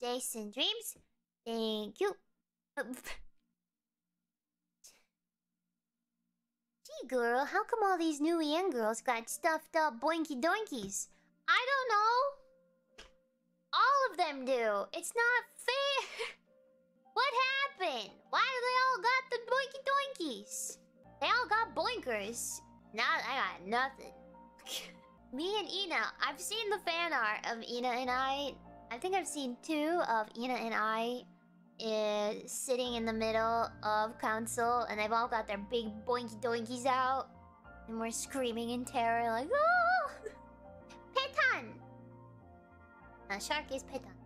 Jason Dreams. Thank you. Gee, girl, how come all these new EN girls got stuffed up boinky doinkies? I don't know. All of them do. It's not fair. What happened? Why do they all got the boinky doinkies? They all got boinkers. Now I got nothing. Me and Ina. I've seen the fan art of Ina and I. I think I've seen two of Ina and I is sitting in the middle of council, and they've all got their big boinky doinkies out, and we're screaming in terror like, oh! Petan! Shark is Petan.